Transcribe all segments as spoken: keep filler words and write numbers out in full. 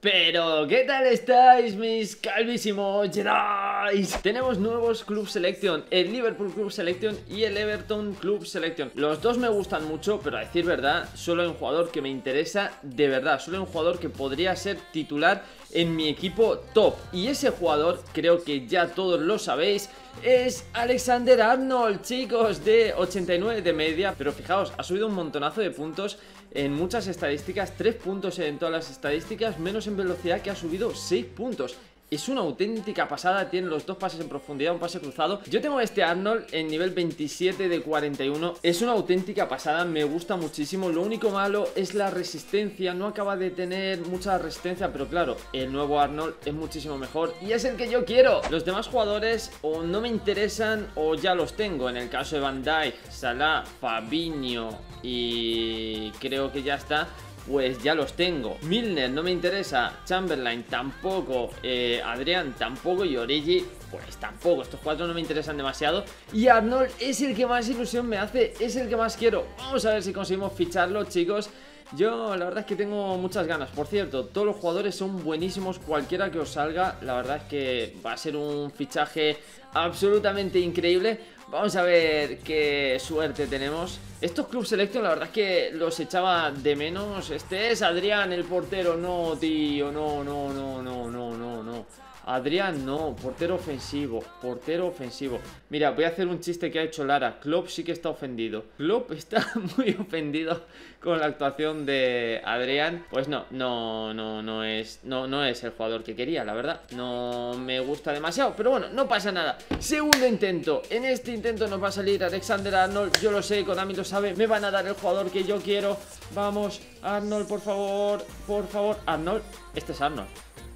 Pero, ¿qué tal estáis, mis calvísimos Jedi? Tenemos nuevos Club Selection, el Liverpool Club Selection y el Everton Club Selection. Los dos me gustan mucho, pero a decir verdad, solo hay un jugador que me interesa de verdad. Solo hay un jugador que podría ser titular en mi equipo top. Y ese jugador, creo que ya todos lo sabéis, es Alexander Arnold, chicos, de ochenta y nueve de media. Pero fijaos, ha subido un montonazo de puntos en muchas estadísticas, tres puntos en todas las estadísticas, menos en velocidad, que ha subido seis puntos. Es una auténtica pasada, tiene los dos pases en profundidad, un pase cruzado. Yo tengo este Arnold en nivel veintisiete de cuarenta y uno. Es una auténtica pasada, me gusta muchísimo. Lo único malo es la resistencia, no acaba de tener mucha resistencia. Pero claro, el nuevo Arnold es muchísimo mejor y es el que yo quiero. Los demás jugadores o no me interesan o ya los tengo. En el caso de Van Dijk, Salah, Fabinho y creo que ya está, pues ya los tengo. Milner no me interesa, Chamberlain tampoco, eh, Adrián tampoco y Origi pues tampoco. Estos cuatro no me interesan demasiado y Arnold es el que más ilusión me hace, es el que más quiero. Vamos a ver si conseguimos ficharlo, chicos. Yo la verdad es que tengo muchas ganas. Por cierto, todos los jugadores son buenísimos, cualquiera que os salga, la verdad es que va a ser un fichaje absolutamente increíble. Vamos a ver qué suerte tenemos. Estos Club Selection la verdad es que los echaba de menos. Este es Adrián, el portero. No, tío, no, no, no, no, no, no, no. Adrián no, portero ofensivo, portero ofensivo. Mira, voy a hacer un chiste que ha hecho Lara. Klopp sí que está ofendido. Klopp está muy ofendido con la actuación de Adrián. Pues no, no, no, no es, no, no es el jugador que quería, la verdad. No me gusta demasiado, pero bueno, no pasa nada. Segundo intento. En este intento nos va a salir Alexander Arnold. Yo lo sé, Konami lo sabe. Me van a dar el jugador que yo quiero. Vamos, Arnold, por favor, por favor. Arnold, este es Arnold.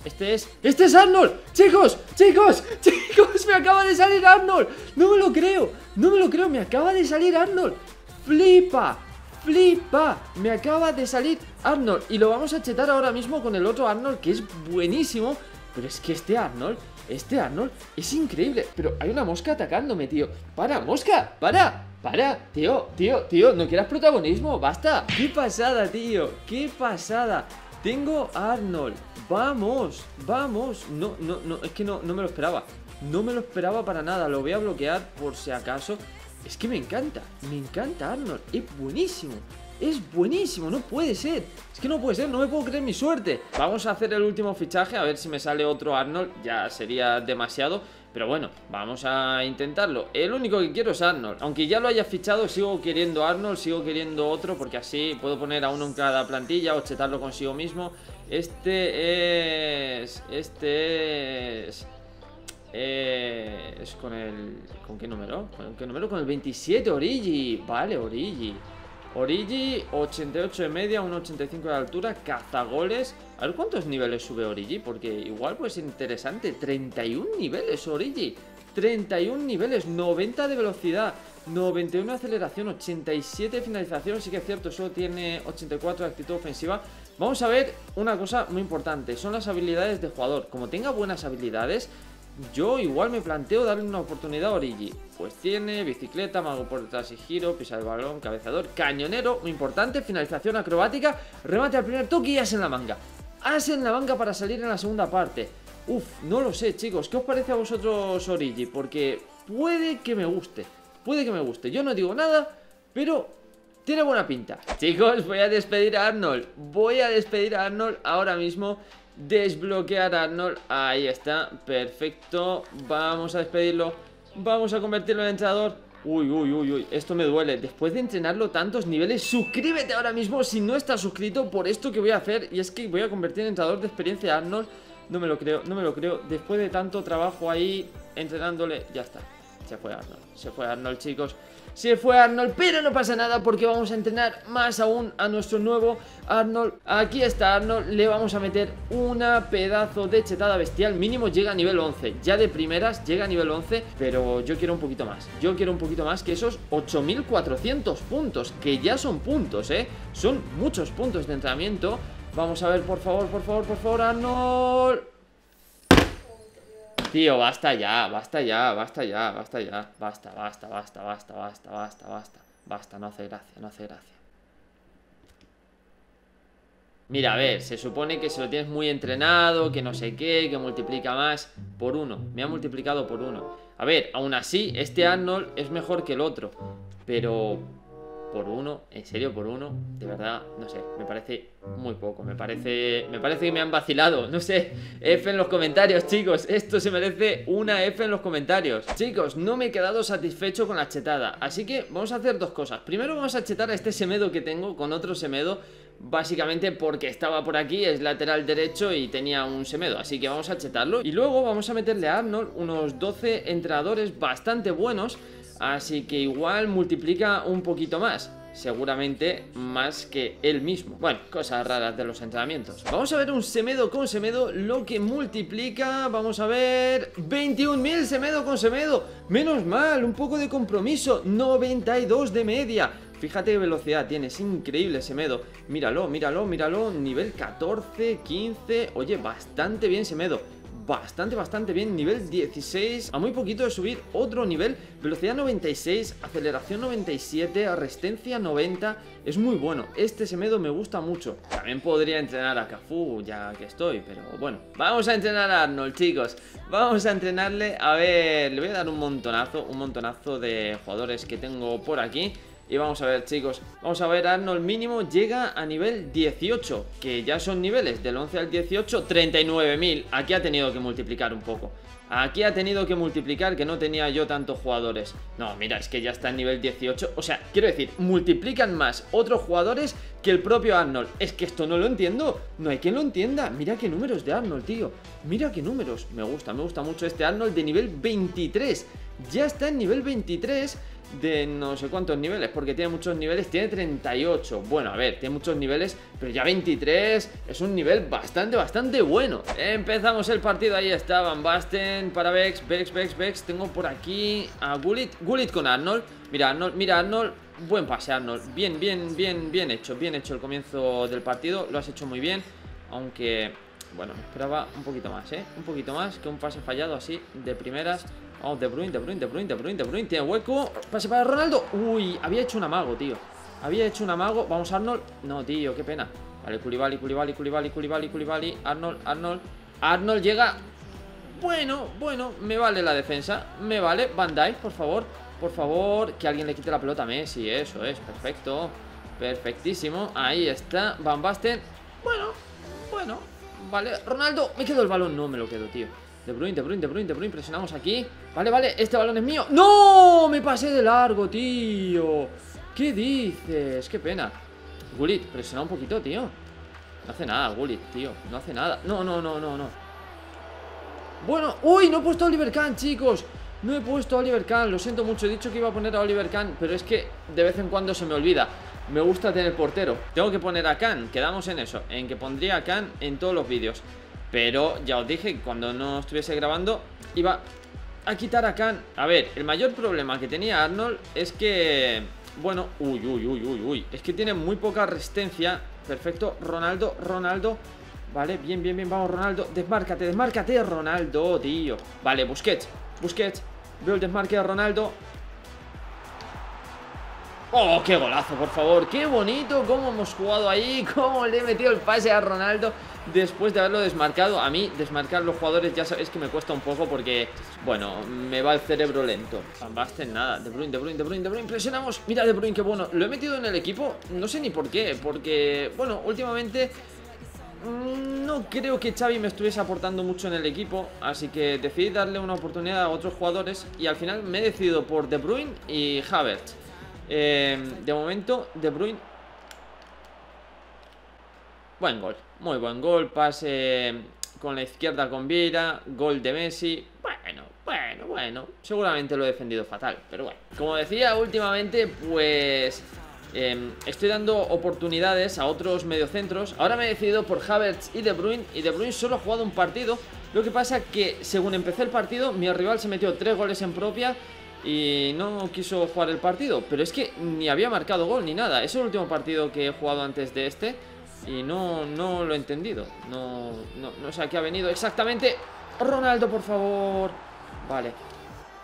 Este es... ¡Este es Arnold! ¡Chicos! ¡Chicos! ¡Chicos! ¡Me acaba de salir Arnold! ¡No me lo creo! ¡No me lo creo! ¡Me acaba de salir Arnold! ¡Flipa! ¡Flipa! Me acaba de salir Arnold. Y lo vamos a chetar ahora mismo con el otro Arnold, que es buenísimo. Pero es que este Arnold... Este Arnold es increíble. Pero hay una mosca atacándome, tío. ¡Para, mosca! ¡Para! ¡Para! Tío, tío, tío, no quieras protagonismo. ¡Basta! ¡Qué pasada, tío! ¡Qué pasada! Tengo a Arnold. Vamos, vamos. No, no, no, es que no, no me lo esperaba. No me lo esperaba para nada. Lo voy a bloquear por si acaso. Es que me encanta, me encanta Arnold. Es buenísimo, es buenísimo. No puede ser, es que no puede ser. No me puedo creer mi suerte. Vamos a hacer el último fichaje, a ver si me sale otro Arnold. Ya sería demasiado, pero bueno, vamos a intentarlo. El único que quiero es Arnold. Aunque ya lo haya fichado, sigo queriendo Arnold, sigo queriendo otro, porque así puedo poner a uno en cada plantilla o chetarlo consigo mismo. Este es... Este es... Eh, es con el... ¿Con qué número? ¿Con qué número? Con el veintisiete, Origi. Vale, Origi. Origi, ochenta y ocho de media, uno ochenta y cinco de altura, cazagoles. A ver cuántos niveles sube Origi, porque igual pues interesante. treinta y uno niveles, Origi. treinta y uno niveles, noventa de velocidad, noventa y uno de aceleración, ochenta y siete de finalización. Sí que es cierto, solo tiene ochenta y cuatro de actitud ofensiva. Vamos a ver una cosa muy importante, son las habilidades de jugador. Como tenga buenas habilidades, yo igual me planteo darle una oportunidad a Origi. Pues tiene bicicleta, mago por detrás y giro, pisa el balón, cabezador, cañonero, muy importante, finalización acrobática, remate al primer toque y as en la manga. As en la manga para salir en la segunda parte. Uf, no lo sé, chicos. ¿Qué os parece a vosotros Origi? Porque puede que me guste, puede que me guste. Yo no digo nada, pero... tiene buena pinta. Chicos, voy a despedir a Arnold. Voy a despedir a Arnold ahora mismo. Desbloquear a Arnold. Ahí está, perfecto. Vamos a despedirlo. Vamos a convertirlo en entrenador. Uy, uy, uy, uy, esto me duele. Después de entrenarlo tantos niveles, suscríbete ahora mismo si no estás suscrito por esto que voy a hacer. Y es que voy a convertir en entrenador de experiencia a Arnold. No me lo creo, no me lo creo. Después de tanto trabajo ahí entrenándole, ya está. Se fue Arnold, se fue Arnold, chicos. Se fue Arnold, pero no pasa nada porque vamos a entrenar más aún a nuestro nuevo Arnold. Aquí está Arnold, le vamos a meter una pedazo de chetada bestial. Mínimo llega a nivel once, ya de primeras llega a nivel once, pero yo quiero un poquito más. Yo quiero un poquito más que esos ocho mil cuatrocientos puntos, que ya son puntos, ¿eh? Son muchos puntos de entrenamiento. Vamos a ver, por favor, por favor, por favor, Arnold. Tío, basta ya, basta ya, basta ya, basta ya, basta, basta, basta, basta, basta, basta, basta, basta, no hace gracia, no hace gracia. Mira, a ver, se supone que se lo tienes muy entrenado, que no sé qué, que multiplica más por uno. Me ha multiplicado por uno. A ver, aún así, este Arnold es mejor que el otro. Pero por uno, en serio, por uno, de verdad, no sé, me parece muy poco. Me parece me parece que me han vacilado, no sé. F en los comentarios, chicos, esto se merece una F en los comentarios. Chicos, no me he quedado satisfecho con la chetada, así que vamos a hacer dos cosas. Primero vamos a chetar a este Semedo que tengo con otro Semedo, básicamente porque estaba por aquí, es lateral derecho y tenía un Semedo, así que vamos a chetarlo. Y luego vamos a meterle a Arnold unos doce entrenadores bastante buenos. Así que igual multiplica un poquito más, seguramente más que él mismo. Bueno, cosas raras de los entrenamientos. Vamos a ver un Semedo con Semedo, lo que multiplica, vamos a ver, veintiún mil Semedo con Semedo. Menos mal, un poco de compromiso, noventa y dos de media. Fíjate qué velocidad tiene, es increíble Semedo. Míralo, míralo, míralo, nivel catorce, quince, oye, bastante bien Semedo. Bastante, bastante bien, nivel dieciséis. A muy poquito de subir otro nivel. Velocidad noventa y seis, aceleración noventa y siete, resistencia noventa. Es muy bueno, este Semedo me gusta mucho. También podría entrenar a Cafú, ya que estoy, pero bueno. Vamos a entrenar a Arnold, chicos. Vamos a entrenarle, a ver. Le voy a dar un montonazo, un montonazo de jugadores que tengo por aquí. Y vamos a ver, chicos, vamos a ver, Arnold mínimo llega a nivel dieciocho, que ya son niveles del once al dieciocho, treinta y nueve mil. Aquí ha tenido que multiplicar un poco. Aquí ha tenido que multiplicar, que no tenía yo tantos jugadores. No, mira, es que ya está en nivel dieciocho. O sea, quiero decir, multiplican más otros jugadores que el propio Arnold. Es que esto no lo entiendo, no hay quien lo entienda. Mira qué números de Arnold, tío. Mira qué números, me gusta, me gusta mucho este Arnold de nivel veintitrés. Ya está en nivel veintitrés de no sé cuántos niveles, porque tiene muchos niveles, tiene treinta y ocho, bueno, a ver, tiene muchos niveles, pero ya veintitrés es un nivel bastante, bastante bueno. Empezamos el partido, ahí está Van Basten para Bex, Bex, Bex, Bex. Tengo por aquí a Gullit, Gullit con Arnold. Mira Arnold, mira Arnold, buen pase Arnold, bien, bien, bien, bien hecho, bien hecho el comienzo del partido, lo has hecho muy bien, aunque, bueno, me esperaba un poquito más, ¿eh? Un poquito más que un pase fallado así de primeras. Vamos, oh, de Bruyne, de Bruyne, de Bruyne, de Bruyne, de Bruyne. Tiene hueco, pase para Ronaldo. Uy, había hecho un amago, tío. Había hecho un amago, vamos Arnold. No, tío, qué pena. Vale, Kulibaly, Kulibaly, Kulibaly, Kulibaly, Kulibaly. Arnold, Arnold, Arnold llega. Bueno, bueno, me vale la defensa. Me vale, Van Dijk, por favor. Por favor, que alguien le quite la pelota a Messi. Eso es, perfecto. Perfectísimo, ahí está Van Basten. Bueno, bueno, vale, Ronaldo, me quedo el balón. No, me lo quedo, tío. De Bruyne, de Bruyne, de Bruyne, de Bruyne, presionamos aquí. Vale, vale, este balón es mío. ¡No! Me pasé de largo, tío. ¿Qué dices? Qué pena. Gullit, presiona un poquito, tío. No hace nada, Gullit, tío. No hace nada. No, no, no, no, no. Bueno, uy, no he puesto a Oliver Kahn, chicos. No he puesto a Oliver Kahn, lo siento mucho. He dicho que iba a poner a Oliver Kahn, pero es que de vez en cuando se me olvida. Me gusta tener portero. Tengo que poner a Kahn, quedamos en eso, en que pondría a Kahn en todos los vídeos. Pero ya os dije que cuando no estuviese grabando iba a quitar a Kahn. A ver, el mayor problema que tenía Arnold es que... Bueno, uy, uy, uy, uy, uy. Es que tiene muy poca resistencia. Perfecto, Ronaldo, Ronaldo. Vale, bien, bien, bien, vamos Ronaldo. Desmárcate, desmárcate, Ronaldo, tío. Vale, Busquets, Busquets. Veo el desmarque de Ronaldo. ¡Oh, qué golazo, por favor! ¡Qué bonito! ¿Cómo hemos jugado ahí? ¿Cómo le he metido el pase a Ronaldo después de haberlo desmarcado? A mí, desmarcar los jugadores ya sabéis que me cuesta un poco porque, bueno, me va el cerebro lento. Van Basten, nada. De Bruyne, de Bruyne, de Bruyne, de Bruyne. Presionamos. Mira, De Bruyne, qué bueno. Lo he metido en el equipo. No sé ni por qué. Porque, bueno, últimamente no creo que Xavi me estuviese aportando mucho en el equipo, así que decidí darle una oportunidad a otros jugadores y al final me he decidido por De Bruyne y Havertz. Eh, de momento, De Bruyne. Buen gol, muy buen gol. Pase con la izquierda con Viera. Gol de Messi. Bueno, bueno, bueno. Seguramente lo he defendido fatal, pero bueno. Como decía, últimamente, pues eh, estoy dando oportunidades a otros mediocentros. Ahora me he decidido por Havertz y De Bruyne. Y De Bruyne solo ha jugado un partido. Lo que pasa que, según empecé el partido, mi rival se metió tres goles en propia y no quiso jugar el partido. Pero es que ni había marcado gol ni nada. Es el último partido que he jugado antes de este. Y no, no lo he entendido. No, no, no sé a qué ha venido exactamente. Ronaldo, por favor. Vale.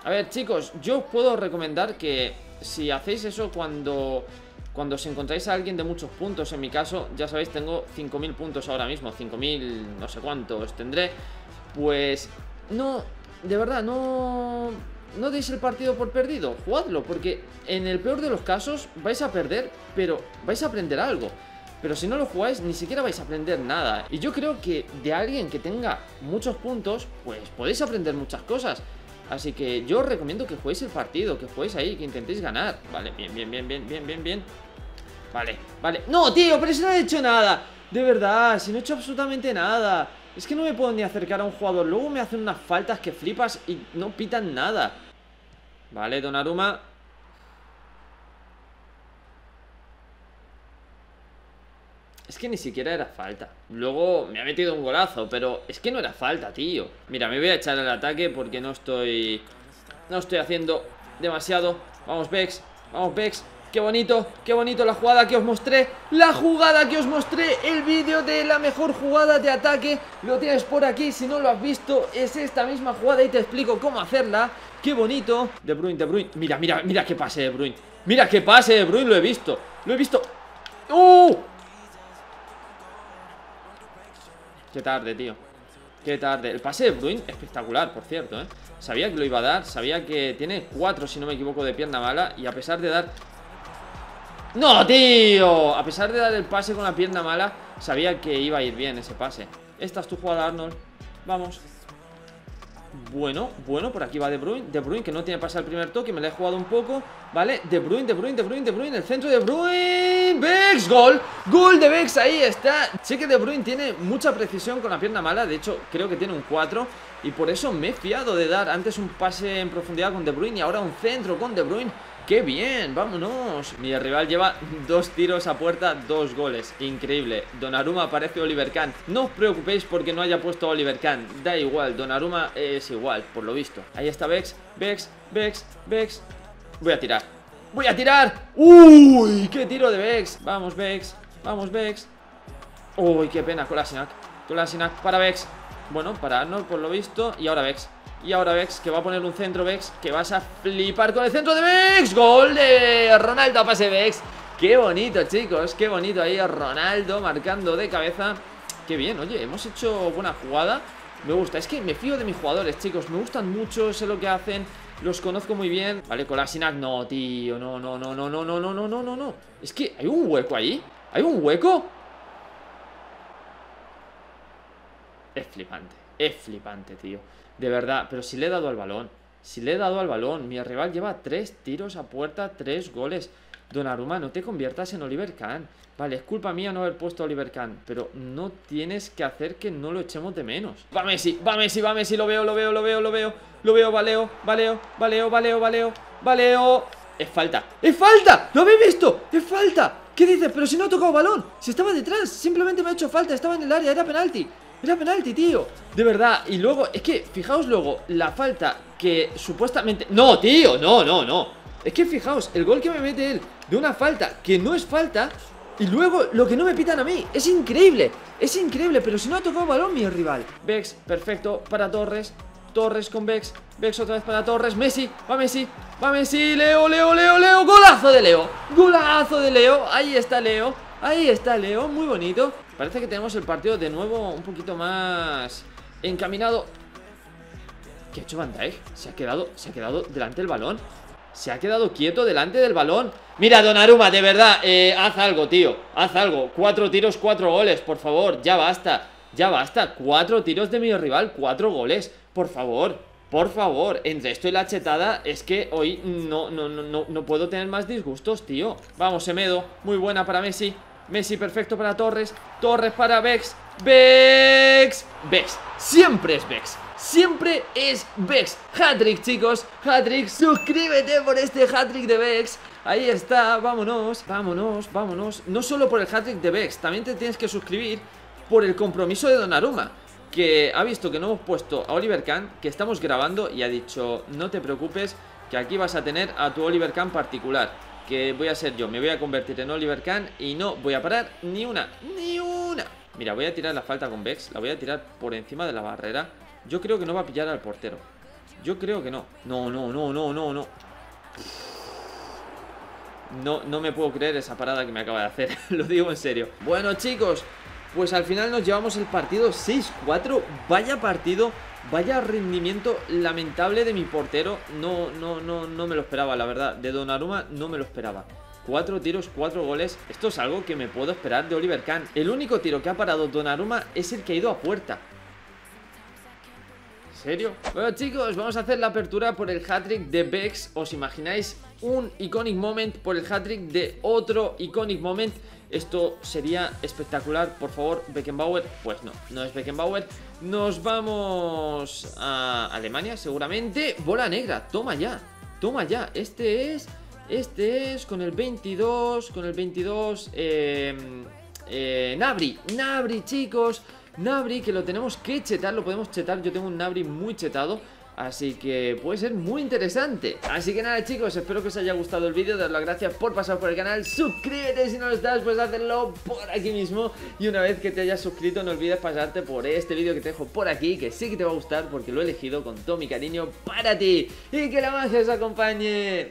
A ver, chicos, yo os puedo recomendar que si hacéis eso cuando Cuando os encontráis a alguien de muchos puntos, en mi caso, ya sabéis, tengo cinco mil puntos ahora mismo, cinco mil no sé cuántos tendré, pues no, de verdad, no, no deis el partido por perdido, jugadlo, porque en el peor de los casos vais a perder, pero vais a aprender algo. Pero si no lo jugáis, ni siquiera vais a aprender nada. Y yo creo que de alguien que tenga muchos puntos, pues podéis aprender muchas cosas. Así que yo os recomiendo que juguéis el partido, que juguéis ahí, que intentéis ganar. Vale, bien, bien, bien, bien, bien, bien, bien. Vale, vale. ¡No, tío! Pero si no he hecho nada. De verdad, si no he hecho absolutamente nada. Es que no me puedo ni acercar a un jugador. Luego me hacen unas faltas que flipas y no pitan nada. Vale, Donnarumma. Es que ni siquiera era falta. Luego me ha metido un golazo, pero es que no era falta, tío. Mira, me voy a echar al ataque porque no estoy... No estoy haciendo demasiado. Vamos, Bex. Vamos, Bex. Qué bonito, qué bonito la jugada que os mostré. La jugada que os mostré. El vídeo de la mejor jugada de ataque. Lo tienes por aquí. Si no lo has visto, es esta misma jugada y te explico cómo hacerla. Qué bonito. De Bruyne, De Bruyne. Mira, mira, mira qué pase De Bruyne. Mira qué pase De Bruyne. Lo he visto. Lo he visto. ¡Uh! Qué tarde, tío. Qué tarde. El pase de Bruyne, espectacular, por cierto, ¿eh? Sabía que lo iba a dar. Sabía que tiene cuatro, si no me equivoco, de pierna mala. Y a pesar de dar... ¡No, tío! A pesar de dar el pase con la pierna mala, sabía que iba a ir bien ese pase. Esta es tu jugada, Arnold. Vamos. Bueno, bueno, por aquí va De Bruyne. De Bruyne, que no tiene pase al primer toque. Me la he jugado un poco. Vale, De Bruyne, De Bruyne, De Bruyne, De Bruyne. El centro de Bruyne. Bex, gol. Gol de Bex, ahí está. Sé que De Bruyne tiene mucha precisión con la pierna mala. De hecho, creo que tiene un cuatro. Y por eso me he fiado de dar antes un pase en profundidad con De Bruyne. Y ahora un centro con De Bruyne. ¡Qué bien! ¡Vámonos! Mi rival lleva dos tiros a puerta, dos goles. Increíble. Donnarumma parece Oliver Kahn. No os preocupéis porque no haya puesto a Oliver Kahn. Da igual, Donnarumma es igual, por lo visto. Ahí está Bex, Bex, Bex, Bex. Voy a tirar. ¡Voy a tirar! ¡Uy! ¡Qué tiro de Bex! Vamos, Bex. Vamos, Bex. ¡Uy, qué pena! Kolašinac. Kolašinac para Bex. Bueno, para Arnold, por lo visto. Y ahora Bex. Y ahora Bex, que va a poner un centro Bex, que vas a flipar con el centro de Bex. Gol de Ronaldo a pase Bex. Qué bonito, chicos, qué bonito ahí Ronaldo marcando de cabeza. Qué bien, oye, hemos hecho buena jugada. Me gusta, es que me fío de mis jugadores, chicos. Me gustan mucho, sé lo que hacen. Los conozco muy bien. Vale, Kolašinac, no, tío, no, no, no, no, no, no, no, no, no, no. Es que hay un hueco ahí. ¿Hay un hueco? Es flipante, es flipante, tío. De verdad, pero si le he dado al balón. Si le he dado al balón. Mi rival lleva tres tiros a puerta, tres goles. Donnarumma, no te conviertas en Oliver Kahn. Vale, es culpa mía no haber puesto a Oliver Kahn, pero no tienes que hacer que no lo echemos de menos. Va Messi, va Messi, va Messi. Lo veo, lo veo, lo veo, lo veo. Lo veo, valeo, valeo, valeo, valeo, valeo. Valeo. Es falta. ¡Es falta! ¡Lo habéis visto! ¡Es falta! ¿Qué dices? Pero si no ha tocado balón. Si estaba detrás. Simplemente me ha hecho falta. Estaba en el área. Era penalti. Era penalti, tío. De verdad. Y luego, es que, fijaos luego, la falta que supuestamente... No, tío, no, no, no. Es que fijaos, el gol que me mete él de una falta que no es falta. Y luego, lo que no me pitan a mí. Es increíble, es increíble. Pero si no ha tocado balón mi rival. Bex, perfecto, para Torres. Torres con Bex, Bex otra vez para Torres. Messi, va Messi, va Messi. Leo, Leo, Leo, Leo, golazo de Leo. Golazo de Leo, ahí está Leo. Ahí está Leo, muy bonito. Parece que tenemos el partido de nuevo un poquito más encaminado. ¿Qué ha hecho Van Dijk? Se ha quedado, se ha quedado delante del balón. Se ha quedado quieto delante del balón. Mira, Donnarumma, de verdad, eh, haz algo, tío. Haz algo. Cuatro tiros, cuatro goles, por favor. Ya basta, ya basta. Cuatro tiros de mi rival, cuatro goles. Por favor, por favor. Entre esto y la chetada es que hoy no, no, no, no, no puedo tener más disgustos, tío. Vamos, Semedo. Muy buena para Messi. Messi perfecto para Torres. Torres para Bex. Bex. Bex. Siempre es Bex. Siempre es Bex. Hat-trick, chicos. Hat-trick. Suscríbete por este hat-trick de Bex. Ahí está. Vámonos. Vámonos. Vámonos. No solo por el hat-trick de Bex. También te tienes que suscribir por el compromiso de Donnarumma, que ha visto que no hemos puesto a Oliver Kahn, que estamos grabando, y ha dicho: no te preocupes, que aquí vas a tener a tu Oliver Kahn particular, que voy a ser yo, me voy a convertir en Oliver Kahn y no voy a parar ni una, ni una. Mira, voy a tirar la falta con Bex, la voy a tirar por encima de la barrera. Yo creo que no va a pillar al portero. Yo creo que no. No, no, no, no, no, no. No, no me puedo creer esa parada que me acaba de hacer. Lo digo en serio. Bueno, chicos, pues al final nos llevamos el partido seis cuatro. Vaya partido, vaya rendimiento lamentable de mi portero. No, no, no, no me lo esperaba, la verdad. De Donnarumma no me lo esperaba. Cuatro tiros, cuatro goles. Esto es algo que me puedo esperar de Oliver Kahn. El único tiro que ha parado Donnarumma es el que ha ido a puerta. ¿En serio? Bueno, chicos, vamos a hacer la apertura por el hat-trick de Bex. ¿Os imagináis un iconic moment por el hat-trick de otro iconic moment? Esto sería espectacular. Por favor, Beckenbauer. Pues no, no es Beckenbauer. Nos vamos a Alemania, seguramente. Bola negra, toma ya, toma ya. Este es, este es con el veintidós, con el veintidós. Eh, eh, Gnabry, Gnabry, chicos. Gnabry, que lo tenemos que chetar, lo podemos chetar. Yo tengo un Gnabry muy chetado, así que puede ser muy interesante. Así que nada, chicos, espero que os haya gustado el vídeo. Daros las gracias por pasar por el canal. Suscríbete si no lo estás, pues hacerlo por aquí mismo. Y una vez que te hayas suscrito, no olvides pasarte por este vídeo que te dejo por aquí, que sí que te va a gustar porque lo he elegido con todo mi cariño para ti. Y que la magia os acompañe.